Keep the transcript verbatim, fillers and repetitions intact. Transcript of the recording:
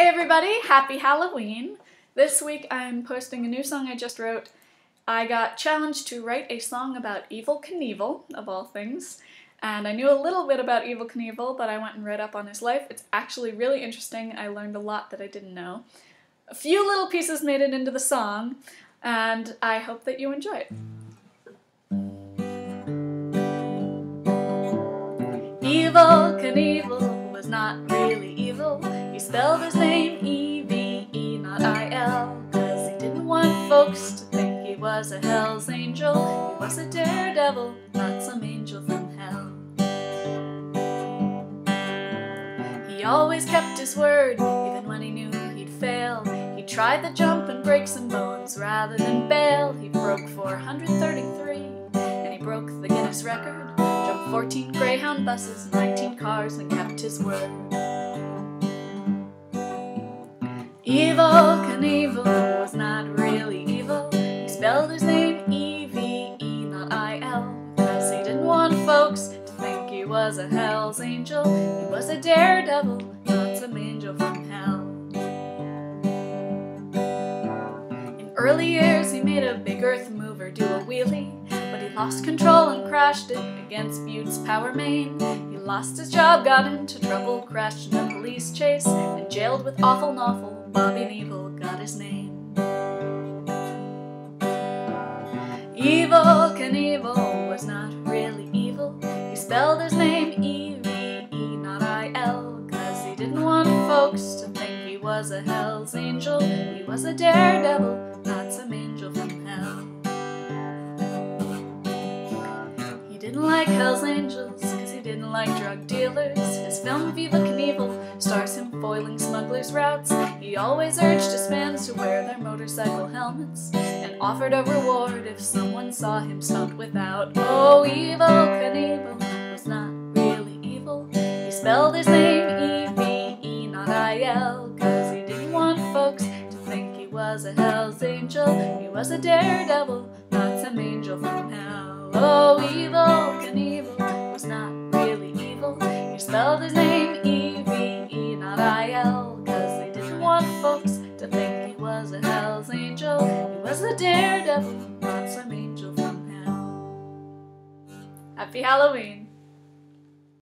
Hey everybody, happy Halloween! This week I'm posting a new song I just wrote. I got challenged to write a song about Evel Knievel, of all things, and I knew a little bit about Evel Knievel, but I went and read up on his life. It's actually really interesting. I learned a lot that I didn't know. A few little pieces made it into the song, and I hope that you enjoy it. Evel Knievel was not really evil. He spelled his name E V E, not I L, cause he didn't want folks to think he was a Hell's Angel. He was a daredevil, not some angel from hell. He always kept his word, even when he knew he'd fail. He tried the jump and break some bones rather than bail. He broke four hundred thirty-three, and he broke the Guinness record. Jumped fourteen Greyhound buses, nineteen cars, and kept his word. Evel Knievel was not really evil. He spelled his name E V E, not I L, cause he didn't want folks to think he was a Hell's Angel. He was a daredevil, not some angel from hell. In early years he made a big earth mover do a wheelie, but he lost control and crashed it against Butte's power main. He lost his job, got into trouble, crashed in a police chase, and jailed with awful novel. Bobby Knievel got his name. Evel Knievel was not really evil. He spelled his name E V E, not I L, cause he didn't want folks to think he was a Hell's Angel. He was a daredevil, not some angel from hell. He didn't like Hell's Angels, cause he didn't like drug dealers. His film Viva Knievel stars him foiling smugglers' routes. He always urged his fans to wear their motorcycle helmets, and offered a reward if someone saw him stumped without. Oh, Evel Knievel was not really evil. He spelled his name E V E, not I L, cause he didn't want folks to think he was a Hell's Angel. He was a daredevil, not some angel from hell. Oh, Evel Knievel was not really evil. He spelled his name E V E, not I L, folks to think he was a Hell's Angel. He was a daredevil, not some angel from hell. Happy Halloween!